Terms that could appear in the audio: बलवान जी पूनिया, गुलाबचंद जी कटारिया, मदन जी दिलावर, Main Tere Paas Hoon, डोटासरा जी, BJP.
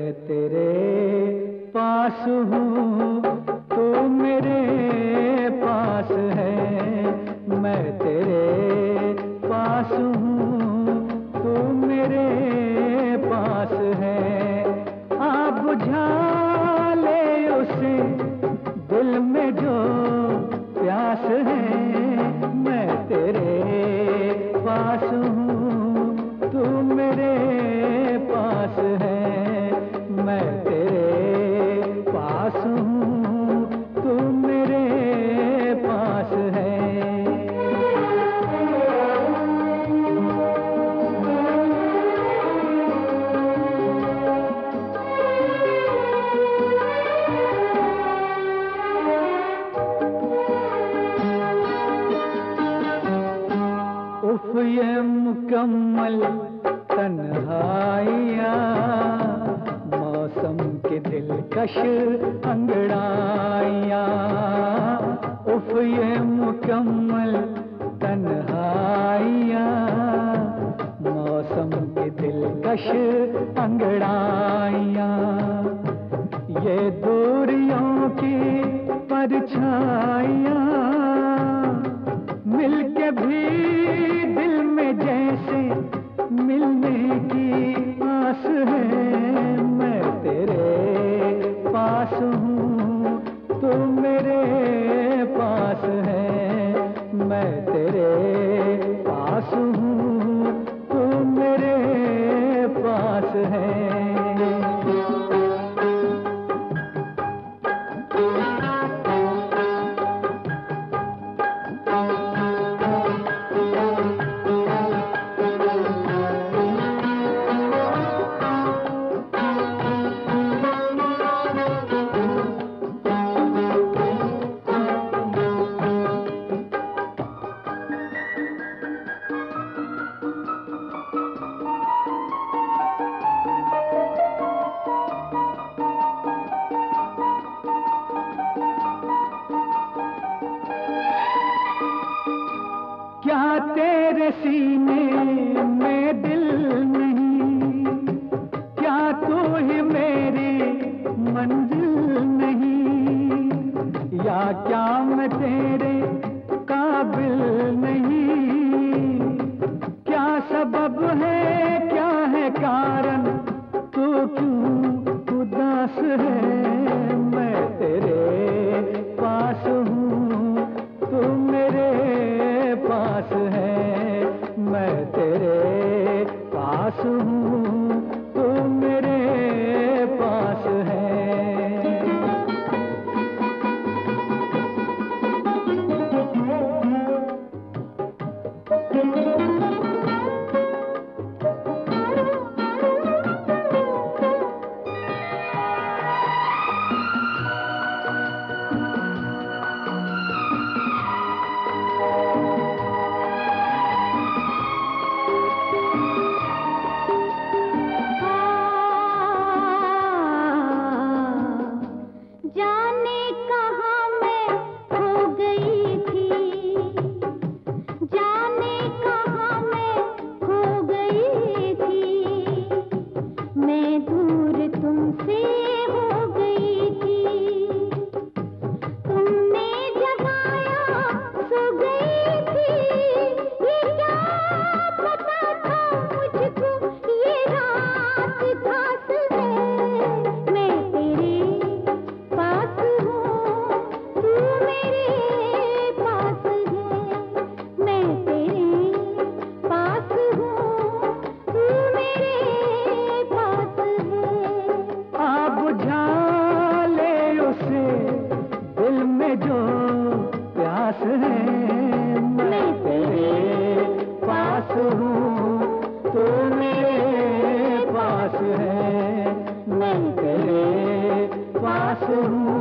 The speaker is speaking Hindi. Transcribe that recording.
मैं तेरे पास हूँ तू मेरे पास है, मैं तेरे पास हूँ तू मेरे पास है। आप बुझा ले उसे दिल में जो प्यास है, मैं तेरे पास हूँ तू मेरे पास है, मैं तेरे पास हूँ तू मेरे पास है। उफ़ ये मुकम्मल तन्हाइया, मौसम के दिलकश अंगड़ाइया। उफ़ ये मुकम्मल तन्हाइया, मौसम के दिलकश अंगड़ाइया। ये दूरियों की परछाइया, मिलके भी दिल में जैसे मिलने की आस है, मैं तेरे पास हूँ तू मेरे पास है, मैं तेरे पास हूँ तू मेरे पास है। क्या तेरे सीने में दिल नहीं, क्या तू ही मेरी मंजिल नहीं, या क्या मैं तेरे काबिल नहीं। क्या सबब है, क्या है कारण, तू क्यों उदास है, मैं तेरे पास हूँ तू मेरे पास है, मैं तेरे पास हूँ तू मेरे पास है। मैं तेरे पास हूँ।